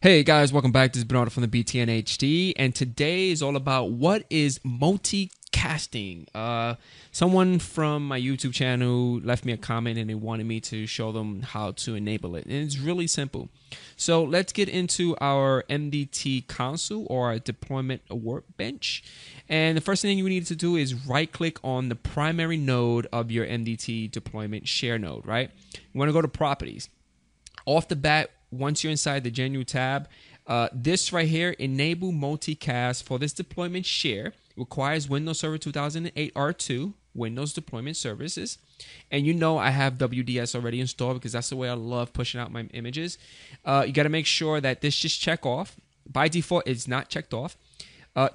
Hey guys, welcome back. This is Bernardo from the BTNHD, and today is all about what is multicasting. Someone from my YouTube channel left me a comment and they wanted me to show them how to enable it. And it's really simple. So let's get into our MDT console or our deployment workbench. And the first thing you need to do is right click on the primary node of your MDT deployment share node, right? You want to go to properties. Off the bat, once you're inside the General tab, this right here, enable multicast for this deployment share, requires Windows Server 2008 R2, Windows Deployment Services. And you know I have WDS already installed because that's the way I love pushing out my images. You got to make sure that this just check off. By default, it's not checked off.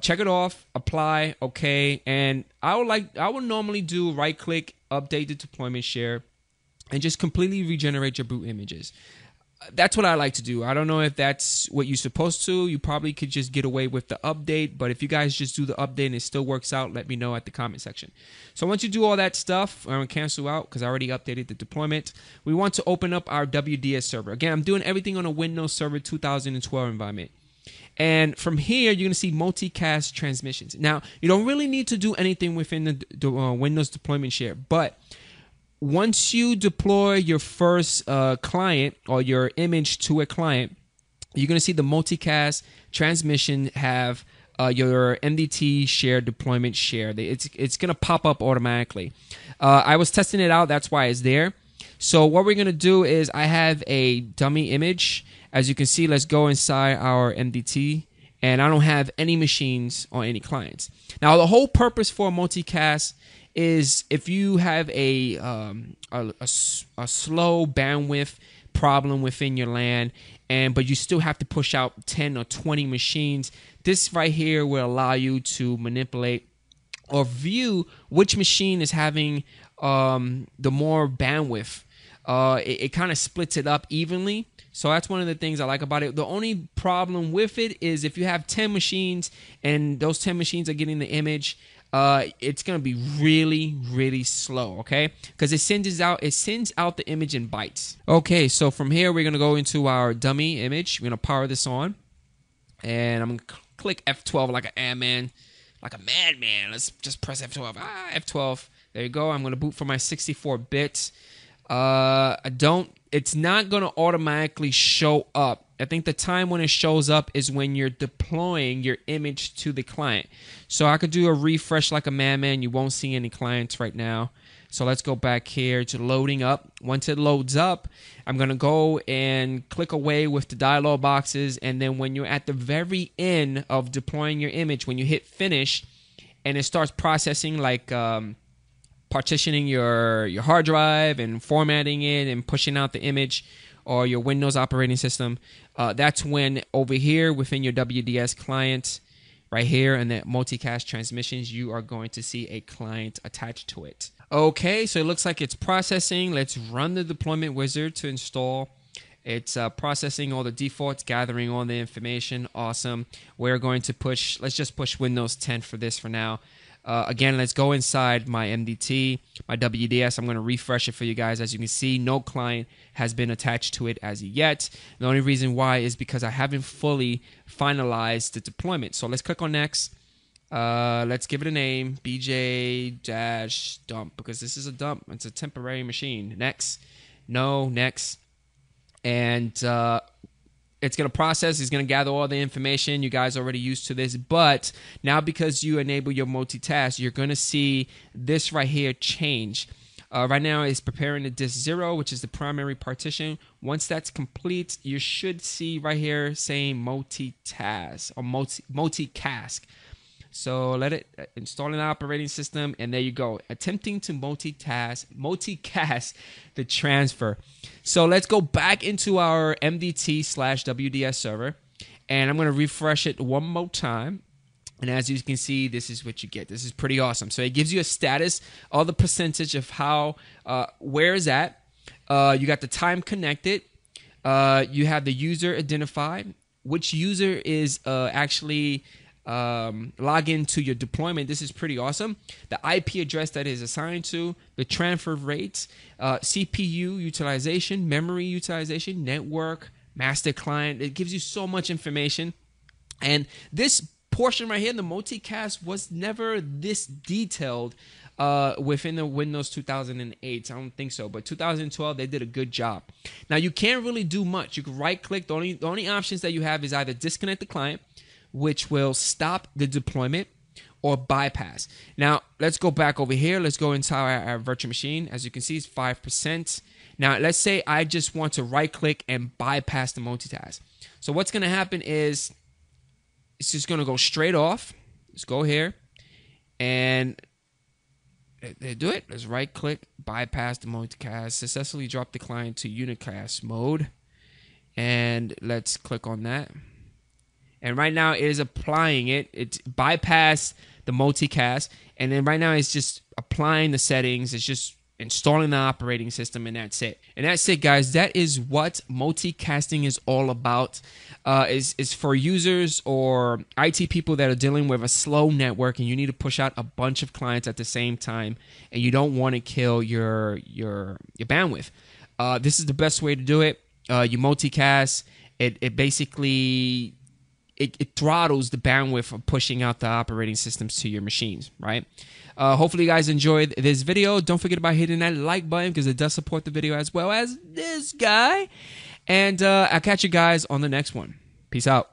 Check it off, apply, okay. And I would normally do right click, update the deployment share, and just completely regenerate your boot images. That's what I like to do. I don't know if that's what you're supposed to. You probably could just get away with the update, but if you guys just do the update and it still works out, let me know at the comment section. So once you do all that stuff, I'm going to cancel out because I already updated the deployment. We want to open up our WDS server. Again, I'm doing everything on a Windows Server 2012 environment. And from here, you're going to see multicast transmissions. Now, you don't really need to do anything within the Windows deployment share, but once you deploy your first client or your image to a client, you're going to see the multicast transmission have your MDT share deployment share. It's going to pop up automatically. I was testing it out. That's why it's there. So what we're going to do is I have a dummy image. As you can see, let's go inside our MDT. And I don't have any machines or any clients. Now, the whole purpose for multicast is if you have a slow bandwidth problem within your LAN, but you still have to push out 10 or 20 machines, this right here will allow you to manipulate or view which machine is having the more bandwidth. It kind of splits it up evenly. So that's one of the things I like about it. The only problem with it is if you have 10 machines and those 10 machines are getting the image, it's going to be really, really slow, okay? Because it sends out the image in bytes. Okay, so from here, we're going to go into our dummy image. We're going to power this on. And I'm going to click F12 like an ant-man, like a madman. Let's just press F12. Ah, F12. There you go. I'm going to boot for my 64 bits. It's not going to automatically show up. I think the time when it shows up is when you're deploying your image to the client. So I could do a refresh like a madman. You won't see any clients right now. So let's go back here to loading up. Once it loads up, I'm going to go and click away with the dialog boxes. And then when you're at the very end of deploying your image, when you hit finish and it starts processing like partitioning your hard drive and formatting it and pushing out the image or your Windows operating system, that's when over here within your WDS client right here and that multicast transmissions, you are going to see a client attached to it. Okay, so it looks like it's processing. Let's run the deployment wizard to install. It's processing all the defaults, gathering all the information. Awesome. We're going to push, let's just push Windows 10 for this for now. Again, let's go inside my MDT, my WDS. I'm going to refresh it for you guys. As you can see, no client has been attached to it as yet. The only reason why is because I haven't fully finalized the deployment. So let's click on next. Let's give it a name, BJ-dump, because this is a dump. It's a temporary machine. Next. No, next. And it's going to process. It's going to gather all the information. You guys are already used to this. But now because you enable your multitask, you're going to see this right here change. Right now it's preparing the disk 0, which is the primary partition. Once that's complete, you should see right here saying multitask or multicast. So let it install an operating system, and there you go. Attempting to multicast the transfer. So let's go back into our MDT/WDS server, and I'm going to refresh it one more time. And as you can see, this is what you get. This is pretty awesome. So it gives you a status, all the percentage of how, where is that. You got the time connected. You have the user identified, which user is actually log into your deployment. This is pretty awesome. The IP address that is assigned to, the transfer rates, CPU utilization, memory utilization, network, master client. It gives you so much information. And this portion right here, the multicast, was never this detailed within the Windows 2008. I don't think so, but 2012, they did a good job. Now, you can't really do much. You can right-click. The only options that you have is either disconnect the client, which will stop the deployment, or bypass. Now, let's go back over here. Let's go into our virtual machine. As you can see, it's 5%. Now, let's say I just want to right-click and bypass the multitask. So what's going to happen is it's just going to go straight off. Let's go here and do it. Let's right-click, bypass the multicast, successfully drop the client to unicast mode. And let's click on that. And right now it is applying it. It's bypassed the multicast. And then right now it's just applying the settings. It's just installing the operating system, and that's it. And that's it, guys. That is what multicasting is all about. Is for users or IT people that are dealing with a slow network and you need to push out a bunch of clients at the same time and you don't want to kill your bandwidth. This is the best way to do it. You multicast. It basically... It throttles the bandwidth of pushing out the operating systems to your machines, right? Hopefully you guys enjoyed this video. Don't forget about hitting that like button because it does support the video as well as this guy. And I'll catch you guys on the next one. Peace out.